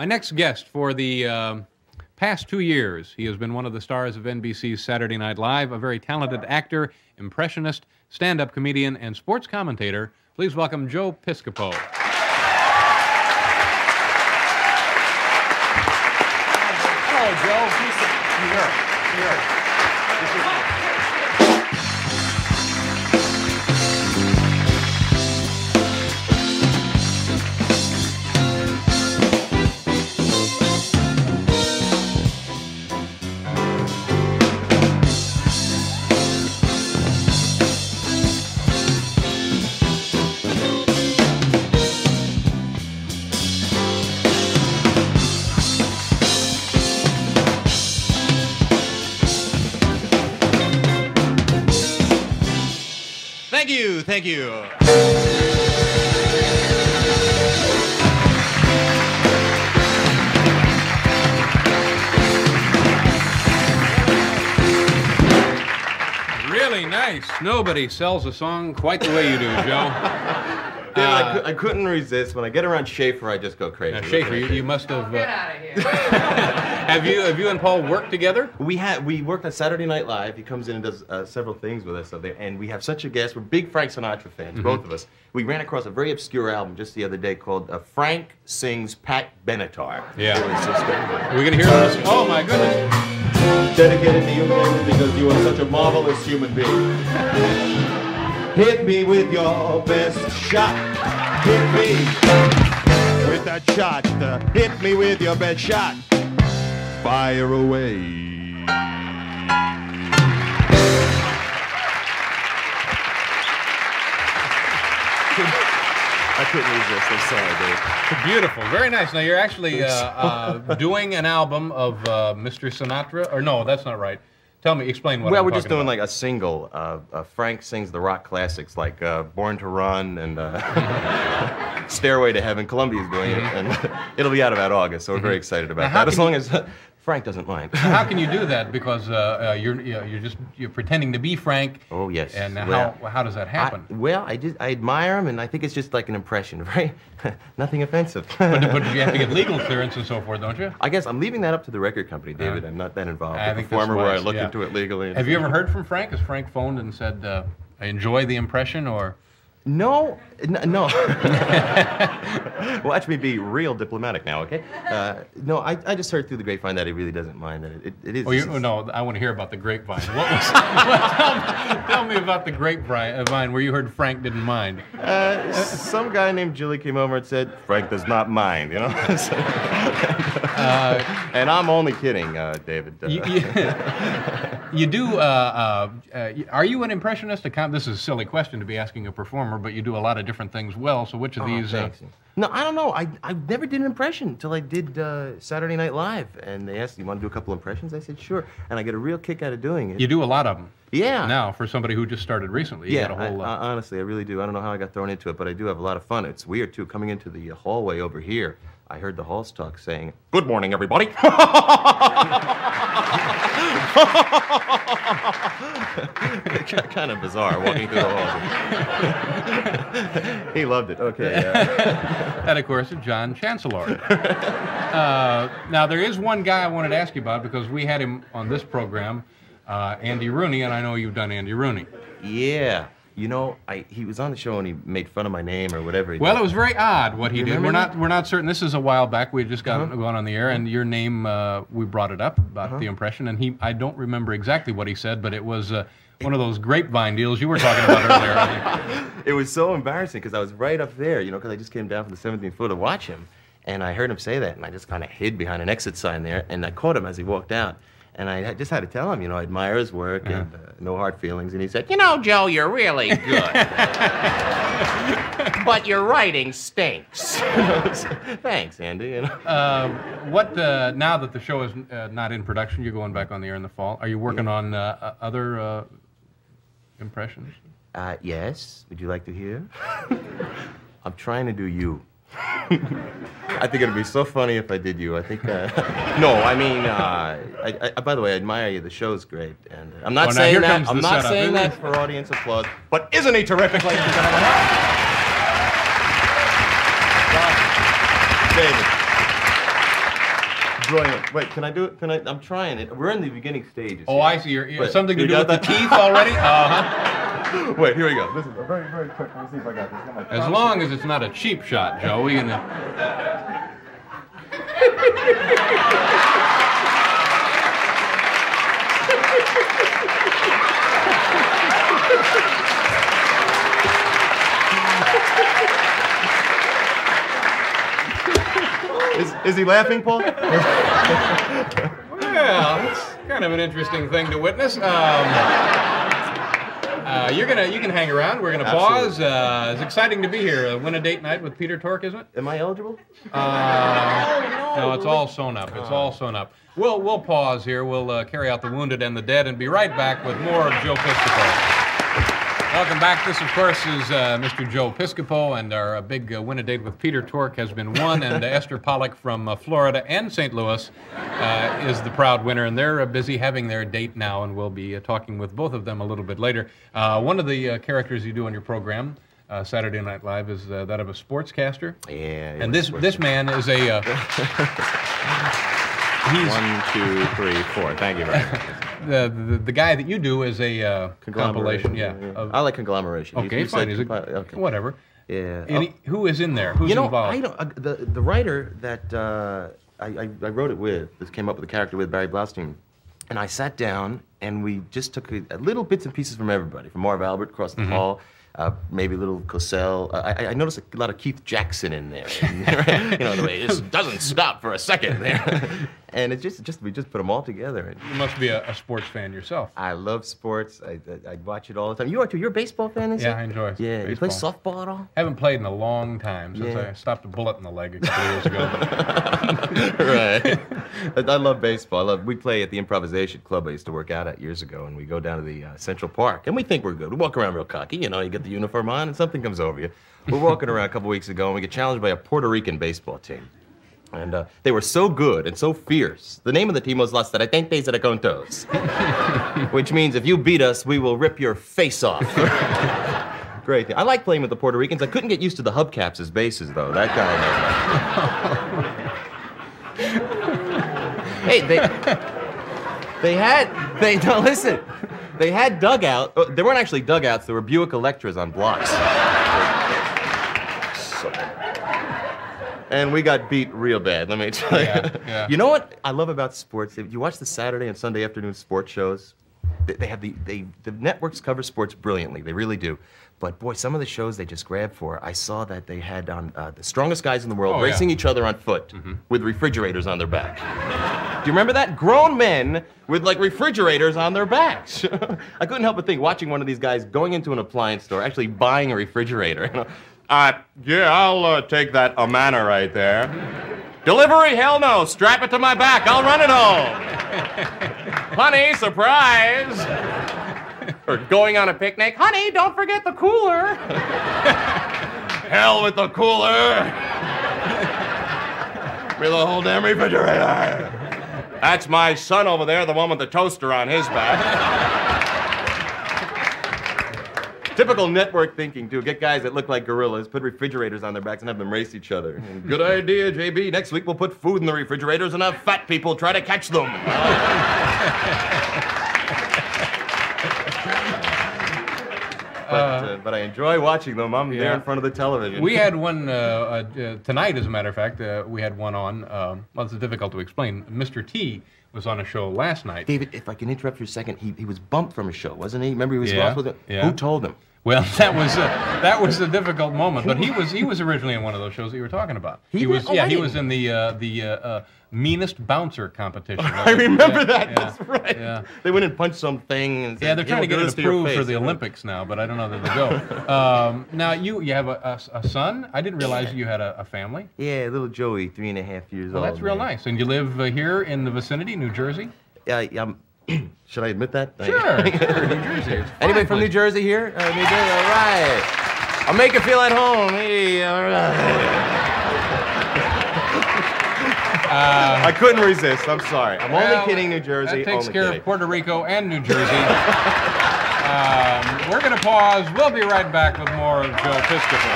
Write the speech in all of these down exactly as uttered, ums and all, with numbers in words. My next guest for the um, past two years, he has been one of the stars of N B C's Saturday Night Live, a very talented actor, impressionist, stand-up comedian, and sports commentator. Please welcome Joe Piscopo. Hello, Joe. Here. Here. Thank you. Really nice. Nobody sells a song quite the way you do, Joe. uh, I, I couldn't resist. When I get around Schaefer, I just go crazy. Now, Schaefer, you, you must have. Uh, get out of here. have you have you and Paul worked together? We had we worked on Saturday Night Live. He comes in and does uh, several things with us, and we have such a guest. We're big Frank Sinatra fans, mm-hmm. both of us. We ran across a very obscure album just the other day called uh, Frank Sings Pat Benatar. Yeah. We're we gonna hear this. Oh my goodness. Dedicated to you guys because you are such a marvelous human being. Hit me with your best shot. Hit me with that shot. Uh, hit me with your best shot. Fire away. I couldn't resist. I'm sorry, dude. Beautiful. Very nice. Now, you're actually uh, uh, doing an album of uh, Mister Sinatra. Or no, that's not right. Tell me, explain what. Well, I'm we're just doing about. like a single. Uh, uh, Frank sings the rock classics like uh, "Born to Run" and uh, "Stairway to Heaven." Columbia's doing mm-hmm. it, and it'll be out about August. So we're mm-hmm. very excited about now, that. As long as uh, Frank doesn't mind. How can you do that? Because uh, uh, you're you know, you're just you're pretending to be Frank. Oh yes. And well, how how does that happen? I, well, I just I admire him, and I think it's just like an impression, right? Nothing offensive. but, but you have to get legal clearance and so forth, don't you? I guess I'm leaving that up to the record company, David. Uh, I'm not that involved. I the performer where I look yeah. into it legally. Have you ever heard from Frank? Has Frank phoned and said, uh, "I enjoy the impression," or? No, no. Watch me be real diplomatic now, okay? Uh, no, I, I just heard through the grapevine that he really doesn't mind that it, it, it is. Oh, you, no, I want to hear about the grapevine. What was, what, tell, tell me about the grapevine where you heard Frank didn't mind. Uh, some guy named Julie came over and said, Frank does not mind, you know? uh, and I'm only kidding, uh, David. You, you, you do, uh, uh, are you an impressionist? This is a silly question to be asking a performer. But you do a lot of different things well. So which of oh, these? Uh... No, I don't know. I I never did an impression until I did uh, Saturday Night Live, and they asked, "You want to do a couple impressions?" I said, "Sure," and I get a real kick out of doing it. You do a lot of them. Yeah. Now, for somebody who just started recently, yeah. You got a whole, I, uh... honestly, I really do. I don't know how I got thrown into it, but I do have a lot of fun. It's weird too. Coming into the hallway over here, I heard the hall talk saying, "Good morning, everybody." Kind of bizarre walking through the hall. He loved it. Okay. Yeah. And of course, John Chancellor. Uh, now, there is one guy I wanted to ask you about because we had him on this program, uh, Andy Rooney, and I know you've done Andy Rooney. Yeah. You know, I, he was on the show and he made fun of my name or whatever. He well, did. It was very odd what he you did. We're not, we're not certain. This is a while back. We had just got uh-huh. gone on the air, and your name, uh, we brought it up about uh-huh. the impression, and he, I don't remember exactly what he said, but it was uh, one of those grapevine deals you were talking about earlier. I think. It was so embarrassing because I was right up there, you know, because I just came down from the seventeenth floor to watch him, and I heard him say that, and I just kind of hid behind an exit sign there, and I caught him as he walked out. And I just had to tell him, you know, I admire his work uh-huh. and uh, no hard feelings. And he said, you know, Joe, you're really good. But your writing stinks. Thanks, Andy. You know? uh, what, uh, now that the show is uh, not in production, you're going back on the air in the fall. Are you working yeah. on uh, other uh, impressions? Uh, yes. Would you like to hear? I'm trying to do you. I think it'd be so funny if I did you. I think. Uh, no, I mean. Uh, I, I, by the way, I admire you. The show's great, and I'm not oh, saying that. I'm not setup, saying that for audience applause. But isn't he terrific, ladies and gentlemen? David, brilliant. Wait, can I do it? Can I? I'm trying it. We're in the beginning stages. Oh, here. I see. You're, you're Wait, something to you do with that? The teeth already? Uh-huh. Wait, here we go. This is a very, very quick. Let me see if I got this. Like, as long as it's not a cheap shot, Joe. We can. Is, is he laughing, Paul? Well, it's kind of an interesting thing to witness. Um, uh, you're gonna, you can hang around. We're gonna Absolutely. pause. Uh, it's exciting to be here. Uh, win a date night with Peter Tork, isn't it? Am I eligible? Uh, no, it's all sewn up. It's all sewn up. We'll we'll pause here. We'll uh, carry out the wounded and the dead, and be right back with more of Joe Piscopo. Welcome back. This, of course, is uh, Mister Joe Piscopo, and our uh, big uh, win a date with Peter Tork has been won, and uh, Esther Pollock from uh, Florida and Saint Louis uh, is the proud winner, and they're uh, busy having their date now, and we'll be uh, talking with both of them a little bit later. Uh, one of the uh, characters you do on your program, uh, Saturday Night Live, is uh, that of a sportscaster. Yeah. And this this man is a... Uh, he's One, two, three, four. Thank you very much. The, the the guy that you do is a uh, compilation, yeah. yeah. Of, I like conglomeration. Okay, he's, he's fine. Like, he's a, okay. Whatever. Yeah. And he, who is in there? Who's you know, involved? I don't. Uh, the the writer that uh, I, I I wrote it with, this came up with the character with Barry Blaustein, and I sat down and we just took a, a little bits and pieces from everybody, from Marv Albert across the mm-hmm. hall. Uh, maybe a little Cosell. Uh, I, I noticed a lot of Keith Jackson in there. You know, the way it just doesn't stop for a second there. And it just, just we just put them all together. You must be a, a sports fan yourself. I love sports. I, I, I watch it all the time. You are too. You're a baseball fan, isn't yeah, it? Yeah, I enjoy it. Yeah, baseball. You play softball at all? I haven't played in a long time since yeah. I stopped a bullet in the leg a couple years ago. Right. I love baseball. I love, we play at the improvisation club I used to work out at years ago, and we go down to the uh, Central Park, and we think we're good. We walk around real cocky, you know, you get the uniform on, and something comes over you. We're walking around a couple weeks ago, and we get challenged by a Puerto Rican baseball team. And uh, they were so good and so fierce. The name of the team was Los Retentes Recontos, which means if you beat us, we will rip your face off. Great thing. I like playing with the Puerto Ricans. I couldn't get used to the hubcaps as bases, though. That guy. Hey, they they had they don't listen. They had dugout. Oh, they weren't actually dugouts. There were Buick Electras on blocks. And we got beat real bad, let me tell you. Yeah, yeah. You know what I love about sports? You watch the Saturday and Sunday afternoon sports shows. They have the, they, the networks cover sports brilliantly. They really do. But boy, some of the shows they just grab for, I saw that they had on uh, the strongest guys in the world oh, racing yeah. each other on foot mm-hmm. with refrigerators on their back. Do you remember that? Grown men with like refrigerators on their backs. I couldn't help but think, watching one of these guys going into an appliance store, actually buying a refrigerator. You know? Uh, yeah, I'll uh, take that Amana right there. Delivery? Hell no. Strap it to my back. I'll run it home. Honey, surprise. Or going on a picnic. Honey, don't forget the cooler. Hell with the cooler. With the whole damn refrigerator. That's my son over there, the one with the toaster on his back. Typical network thinking, too. Get guys that look like gorillas, put refrigerators on their backs, and have them race each other. Good idea, J B. Next week, we'll put food in the refrigerators and have fat people try to catch them. but, uh, but I enjoy watching them. I'm yeah. there in front of the television. We had one uh, uh, tonight, as a matter of fact. Uh, we had one on, um, well, it's difficult to explain. Mister T was on a show last night. David, if I can interrupt for a second, he, he was bumped from a show, wasn't he? Remember he was yeah, lost with it? Yeah. Who told him? Well, that was a, that was a difficult moment, but he was he was originally in one of those shows that you were talking about. He, he was oh, yeah, he was in the uh, the uh, uh, meanest bouncer competition. I remember yeah, that. Yeah, that's right. Yeah. They went and punched something. And said, yeah, they're trying to get it approved for the Olympics now, but I don't know that they go. Um, now you you have a, a, a son. I didn't realize you had a, a family. Yeah, little Joey, three and a half years well, old. Well, that's real man. nice. And you live uh, here in the vicinity, New Jersey. Yeah, uh, um, should I admit that? Sure, sure. New Jersey. Anybody from New Jersey here? Uh, New Jersey, all right. I'll make you feel at home. Hey, all right. Uh, I couldn't resist. I'm sorry. I'm well, only kidding, New Jersey. That takes only care kidding. of Puerto Rico and New Jersey. um, we're going to pause. We'll be right back with more of Joe Piscopo.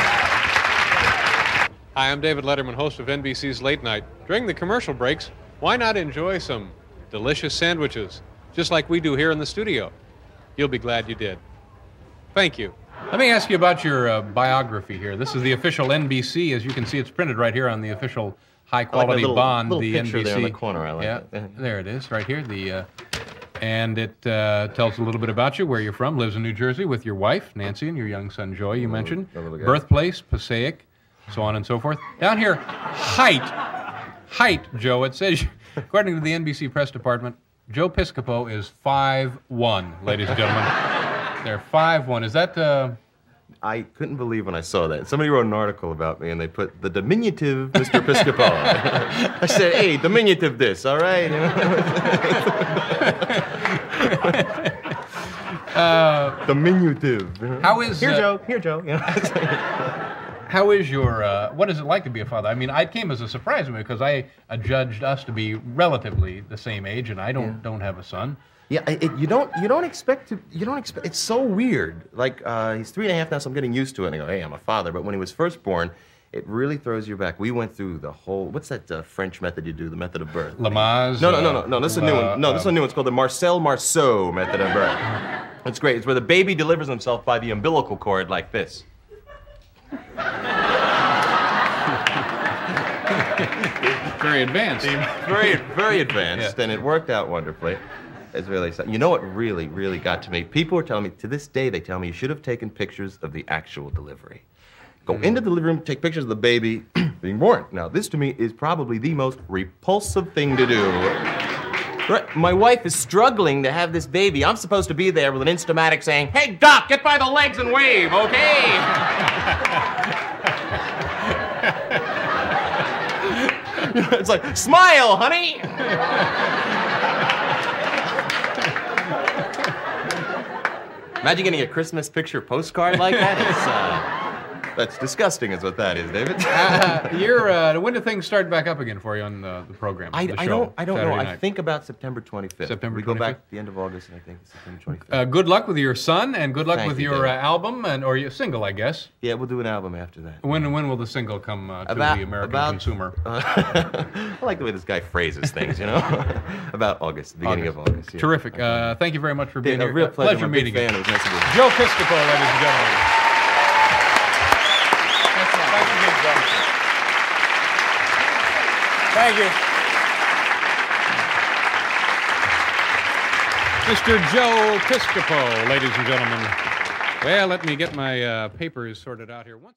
Hi, I'm David Letterman, host of N B C's Late Night. During the commercial breaks, why not enjoy some delicious sandwiches, just like we do here in the studio? You'll be glad you did. Thank you. Let me ask you about your uh, biography here. This is the official N B C. As you can see, it's printed right here on the official high-quality like little, bond, little the N B C. Picture there in the corner. I like yeah, that. There it is, right here. The uh, And it uh, tells a little bit about you, where you're from, lives in New Jersey with your wife, Nancy, and your young son, Joy, you mentioned. Birthplace, Passaic, so on and so forth. Down here, height. Height, Joe, it says, according to the N B C press department, Joe Piscopo is five one, ladies and gentlemen. They're five one. Is that... Uh... I couldn't believe when I saw that. Somebody wrote an article about me, and they put, the diminutive Mister Piscopo. I said, hey, diminutive this, all right? uh, diminutive. How is... Here, uh, Joe. Here, Joe. You know what I'm How is your, uh, what is it like to be a father? I mean, I came as a surprise to me because I adjudged us to be relatively the same age, and I don't yeah. don't have a son. Yeah, it, you don't you don't expect to you don't expect. It's so weird. Like uh, he's three and a half now, so I'm getting used to it. And I go, hey, I'm a father. But when he was first born, it really throws you back. We went through the whole. What's that uh, French method you do? The method of birth. Lamaze. No, no, no, no, no. This is a new one. No, this is a new one. It's called the Marcel Marceau method of birth. It's great. It's where the baby delivers himself by the umbilical cord like this. Very advanced. Very, very advanced, yeah. And it worked out wonderfully. It's really something. You know what really, really got to me? People were telling me, to this day, they tell me you should have taken pictures of the actual delivery. Go into the living room, take pictures of the baby being born. Now, this to me is probably the most repulsive thing to do. My wife is struggling to have this baby. I'm supposed to be there with an Instamatic saying, hey, Doc, get by the legs and wave, okay? It's like, smile, honey! Imagine getting a Christmas picture postcard like that. It's, uh, that's disgusting is what that is, David. uh, you're, uh, when do things start back up again for you on the, the program, I, the I show, don't, I don't Saturday know. Night. I think about September twenty-fifth. September twenty-fifth? We go back at the end of August, and I think it's September twenty-fifth. Uh, good luck with your son, and good luck Thank with you, your uh, album, and or your single, I guess. Yeah, we'll do an album after that. When when will the single come uh, to about, the American about, consumer? Uh, I like the way this guy phrases things, you know? About August, the beginning August. of August. Yeah. Terrific. Okay. Uh, thank you very much for being yeah, here. A real pleasure, pleasure meeting you. Nice Joe Piscopo, ladies and gentlemen. Thank you. Mister Joe Piscopo, ladies and gentlemen. Well, let me get my uh, papers sorted out here. One